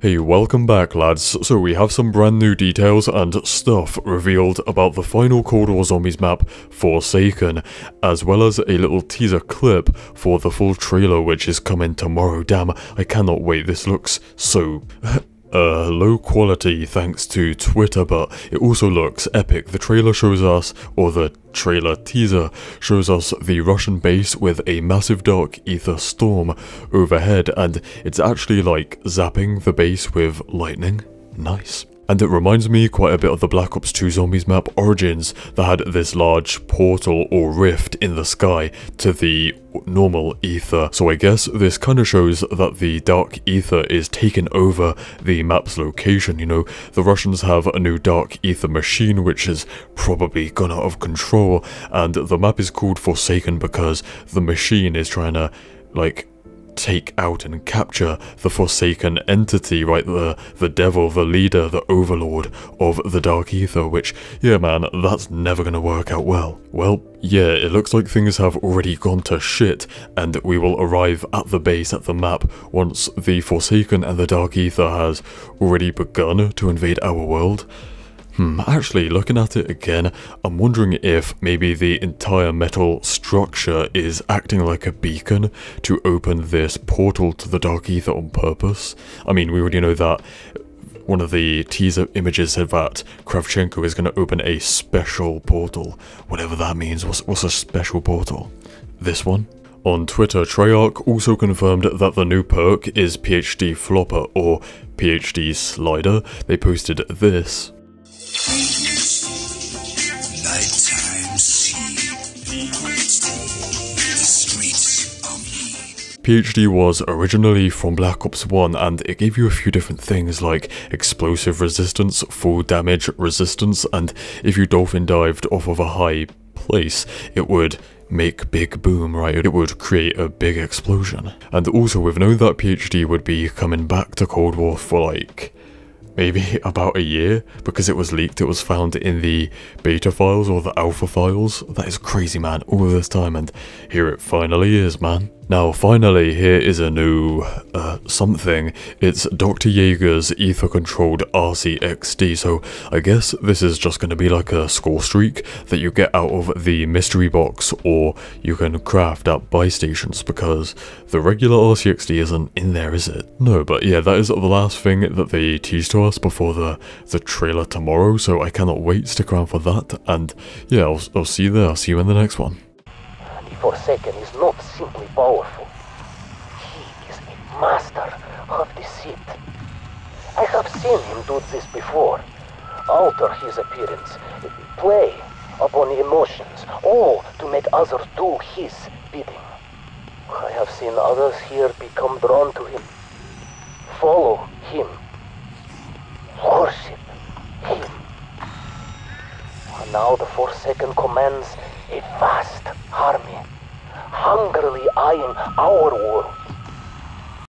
Hey, welcome back lads. So we have some brand new details and stuff revealed about the final Cold War Zombies map, Forsaken, as well as a little teaser clip for the full trailer which is coming tomorrow. Damn, I cannot wait, this looks so... low quality thanks to Twitter, but it also looks epic. The trailer shows us, or the trailer teaser shows us, the Russian base with a massive Dark Aether storm overhead, and it's actually like zapping the base with lightning. Nice. And it reminds me quite a bit of the Black Ops 2 Zombies map Origins that had this large portal or rift in the sky to the normal ether. So I guess this kind of shows that the Dark Ether is taking over the map's location. You know, the Russians have a new Dark Ether machine which is probably gone out of control, and the map is called Forsaken because the machine is trying to, like, take out and capture the Forsaken entity, right? The devil, the leader, the overlord of the Dark Aether, which, yeah man, that's never gonna work out well. Well, yeah, it looks like things have already gone to shit, and we will arrive at the base at the map once the Forsaken and the Dark Aether has already begun to invade our world. Actually, looking at it again, I'm wondering if maybe the entire metal structure is acting like a beacon to open this portal to the Dark Aether on purpose. I mean, we already know that one of the teaser images said that Kravchenko is going to open a special portal. Whatever that means. What's a special portal? This one? On Twitter, Treyarch also confirmed that the new perk is PhD Flopper or PhD Slider. They posted this. Nighttime scene. The streets are mean. PhD was originally from Black Ops 1, and it gave you a few different things like explosive resistance, full damage resistance, and if you dolphin dived off of a high place, it would make big boom, right? It would create a big explosion. And also, we've known that PhD would be coming back to Cold War for like maybe about a year, because it was leaked, it was found in the beta files or the alpha files. That is crazy, man, all of this time, and here it finally is, man. Now finally, here is a new something. It's Dr. Jaeger's Ether controlled RCXD, so I guess this is just going to be like a score streak that you get out of the mystery box, or you can craft at buy stations, because the regular RCXD isn't in there, is it? No, but yeah, that is the last thing that they teased to us before the trailer tomorrow, so I cannot wait. Stick around for that, and yeah, I'll see you there. I'll see you in the next one. Forsaken is not simply powerful, he is a master of deceit. I have seen him do this before, alter his appearance, play upon emotions, all to make others do his bidding. I have seen others here become drawn to him, follow him, worship him. And now the Forsaken commands a vast army, hungrily eyeing our world.